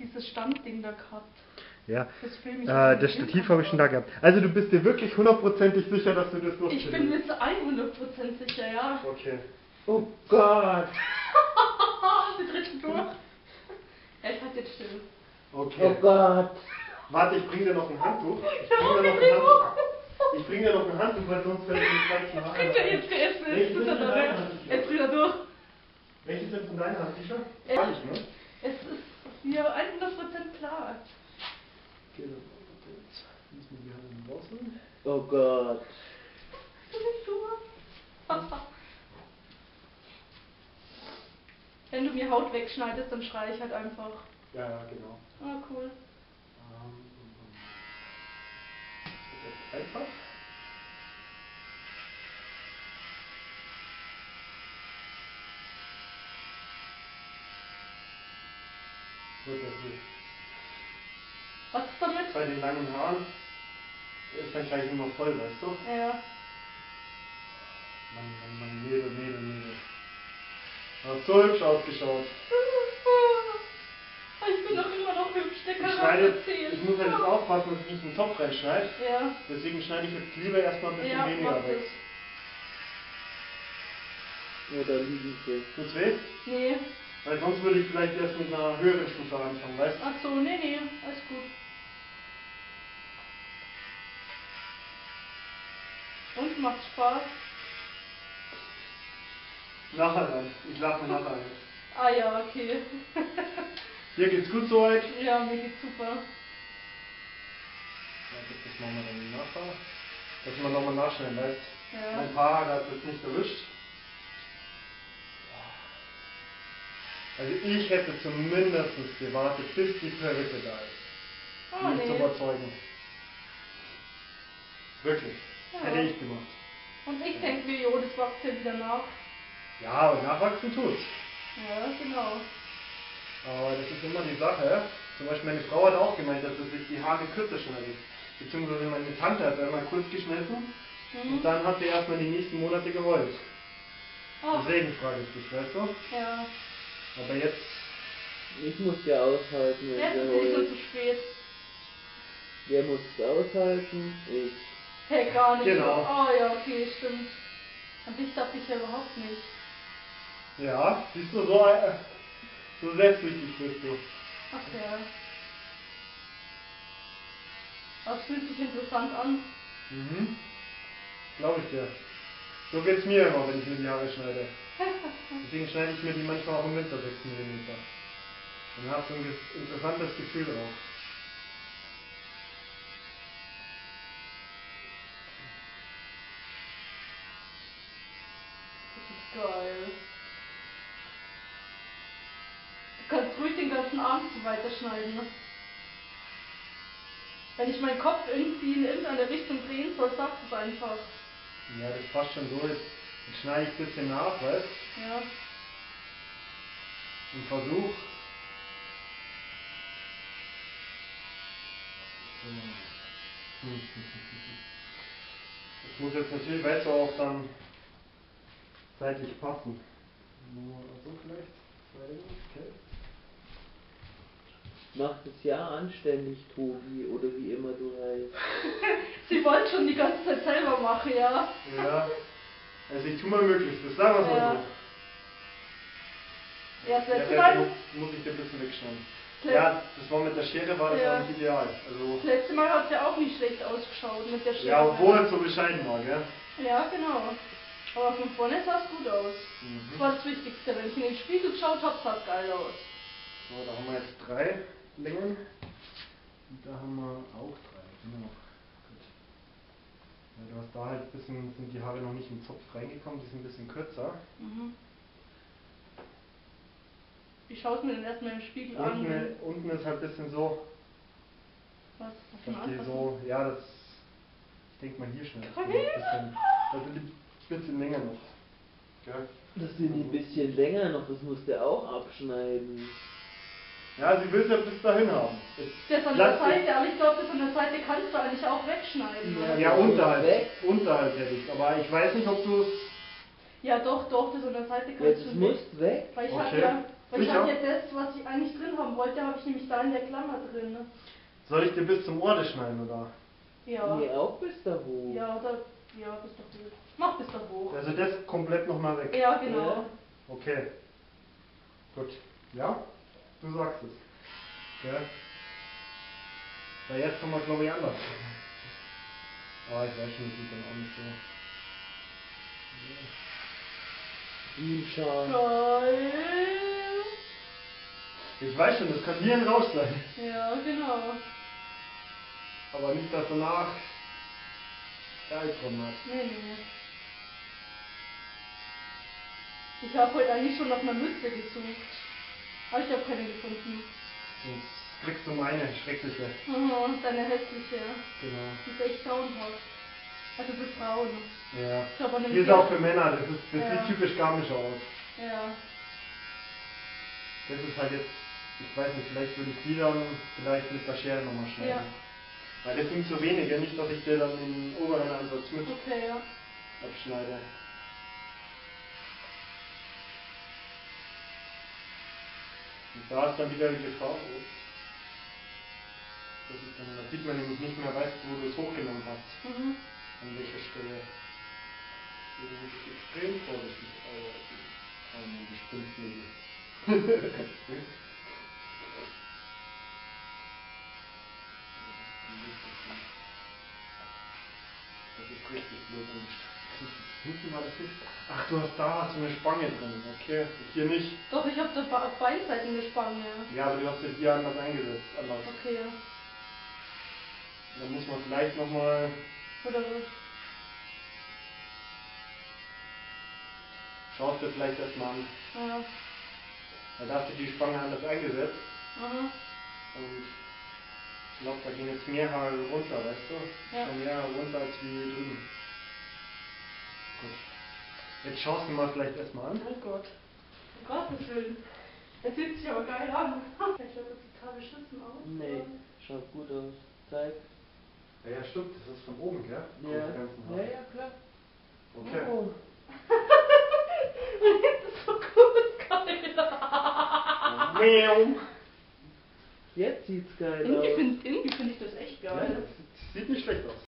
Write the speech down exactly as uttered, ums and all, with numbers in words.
Dieses Standding da gehabt. Ja, das, Film, äh, das Stativ habe ich schon da gehabt. Also du bist dir wirklich hundertprozentig sicher, dass du das durchführst? Ich bin mir zu hundert Prozent sicher, ja. Okay. Oh Gott! Sie dritten durch. Ich halt jetzt still. Okay. Oh Gott! Warte, ich bring dir noch ein Handtuch. Ich bring dir noch ein Handtuch. Ich bring dir noch ein Handtuch, weil sonst fällt es nicht. Bringt er jetzt geessen? Jetzt ist er da weg. Jetzt bringt er durch. Welches ist denn deine Hand? Sicher? Gar nicht, ne? Es ist mir hundert Prozent klar. Okay, dann müssen wir die Hand rausholen. Oh Gott. Du bist du? Wenn du mir Haut wegschneidest, dann schreie ich halt einfach. Ja, ja, genau. Ah, cool. Das ist jetzt einfach. Gut, das ist. Was ist damit? Bei den langen Haaren ist dann gleich immer voll, weißt du? Ja, ja. Mann, Mann, Mann, Nebel, Nebel, Nebel. Hast so hübsch ausgeschaut. Ich bin doch immer noch hübsch, der kann auch erzählen. Ich muss halt jetzt aufpassen, dass ich nicht einen Topf reinschneide. Ja. Deswegen schneide ich jetzt lieber erstmal ein bisschen ja, weniger weg. Ja, da liegen sie. Tut's weh? Nee. Weil sonst würde ich vielleicht erst mit einer höheren Stufe anfangen, weißt du? Ach so, nee, nee, alles gut. Und macht's Spaß? Nachher dann. Ich lache nachher jetzt. Ah ja, okay. Dir geht's gut so weit? Ja, mir geht's super. Das machen wir dann nachher. Dass man nochmal nachschneiden, weißt du? Ja. Mein Paar hat das nicht erwischt. Also ich hätte zumindest gewartet, bis die Perücke da ist. Um oh, mich nee. zu überzeugen. Wirklich. Ja. Hätte ich gemacht. Und ich denke mir, jo, das wächst ja wieder nach. Ja, und nachwachsen tut's. Ja, genau. Aber das ist immer die Sache. Zum Beispiel meine Frau hat auch gemeint, dass sich die Haare kürzer schneiden. Beziehungsweise meine Tante hat einmal kurz geschnitten mhm. und dann hat sie erstmal die nächsten Monate geheult. Oh. Deswegen frage ich dich, weißt du? Ja. Aber jetzt... Ich muss ja aushalten. Jetzt ist es schon zu spät. Wer muss es aushalten? Ich. Hey, gar nicht. Genau. Oh ja, okay, stimmt. Und dich dachte ich ja überhaupt nicht. Ja, siehst du, so, äh, so selbstsüchtig bist du. Ach ja. Das fühlt sich interessant an. Mhm. Glaube ich dir. So geht's mir immer, wenn ich mir die Haare schneide. Deswegen schneide ich mir die manchmal auch im Winter sechs Millimeter. Dann hast du ein interessantes Gefühl drauf. Das ist geil. Du kannst ruhig den ganzen Abend so weiterschneiden. Wenn ich meinen Kopf irgendwie in irgendeine Richtung drehen soll, sagt es einfach. Ja, das passt schon so. Jetzt schneide ich ein bisschen nach, weißt du? Ja. Und versuch. Das muss jetzt natürlich besser auch dann zeitlich passen. Nur so vielleicht. Okay. Mach das ja anständig, Tobi, oder wie immer du heißt. Sie wollen schon die ganze Zeit selber machen, ja? Ja. Also ich tue mein Möglichstes, sagen wir es mal ja. so. Ja, selbst ja, muss, muss ich dir ein bisschen wegschneiden. Ja, das war mit der Schere, war das ja. auch nicht ideal. Also das letzte Mal hat es ja auch nicht schlecht ausgeschaut mit der Schere. Ja, obwohl es so bescheiden war, gell? Ja, genau. Aber von vorne sah es gut aus. Mhm. Das war das Wichtigste. Wenn ich in den Spiegel geschaut habe, sah es geil aus. So, da haben wir jetzt drei Längen. Und da haben wir auch drei, genau. Ja, du hast da halt ein bisschen, sind die Haare noch nicht im Zopf reingekommen, die sind ein bisschen kürzer. Mhm. Wie schaut es mir denn erstmal im Spiegel unten, an? Ne, unten ist halt ein bisschen so. Was? Das dass die so, ja, das. Ich denke mal hier schnell. Da sind die Spitzen länger noch. Gell? Das sind die ein bisschen länger noch, das musst du auch abschneiden. Ja, sie will es ja bis dahin haben. Das ist an der Seite, aber ich glaube, das an der Seite kannst du eigentlich auch wegschneiden. Ja, ja unterhalb. Weg. Unterhalb hätte ich. Aber ich weiß nicht, ob du es. Ja, doch, doch, das an der Seite kannst ja, du nicht. Das muss weg. Weil ich okay. habe ja Weil ich habe ja das, was ich eigentlich drin haben wollte, habe ich nämlich da in der Klammer drin. Ne? Soll ich dir bis zum Ohr schneiden, oder? Ja. Nee, auch bis da hoch. Ja, oder? Ja, bis da hoch. Mach bis da hoch. Also das komplett nochmal weg. Ja, genau. Ja. Okay. Gut. Ja? Du sagst es. Ja. Na, jetzt kommen wir, glaube ich, anders. Aber ich weiß schon, das sieht dann auch nicht so. Ihm schauen. Geil. Ich weiß schon, das kann hier ein Rausch sein. Ja, genau. Aber nicht, dass danach Geil drin hat. Nee, nee. Ich habe heute eigentlich schon nach einer Mütze gesucht. Aber ich habe keine gefunden. Hm. Kriegst du meine schreckliche. Oh, deine hässliche. Genau. Die ist echt grauenhaft. Also für Frauen. Ja. Die ist auch für Männer. Das, ist, das ja. sieht typisch Garmisch aus. Ja. Das ist halt jetzt, ich weiß nicht, vielleicht würde ich die dann vielleicht mit der Schere nochmal schneiden. Ja. Weil das sind zu wenige, nicht, dass ich dir dann den oberen Ansatz mit okay, ja. abschneide. Und da ist dann wieder die Gefahr. Das ist dann, da sieht man nämlich nicht mehr, weißt, wo du es hochgenommen hast. Mhm. An welcher Stelle. Du musst extrem vorsichtig arbeiten. An den Spinnflügel. Das ist richtig blöd. Hinten war das nicht. Ach, du hast da hast du eine Spange drin. Okay, hier nicht. Doch, ich habe da auf beiden Seiten eine Spange. Ja, aber du hast jetzt hier anders eingesetzt. Anders. Okay. Dann muss man vielleicht nochmal. Oder was? Schaust du vielleicht erstmal an. Ja. Weil da hast du die Spange anders eingesetzt. Mhm. Und ich glaube, da gehen jetzt mehr Haare runter, weißt du? Ja. Schon mehr Haare runter als wie drüben. Gut. Jetzt schaust du mal vielleicht erstmal an. Oh Gott. Oh Gott, wie schön. Das sieht sich aber geil an. Ich schaut das total beschissen aus. Nee, schaut gut aus. Zeig. Ja, ja, stimmt, das ist von oben, gell? Ja, ja, ja, klar. Okay. Oh. Und jetzt ist so gut geil. Jetzt sieht's geil aus. Irgendwie finde ich das echt geil. Ja, das sieht nicht schlecht aus.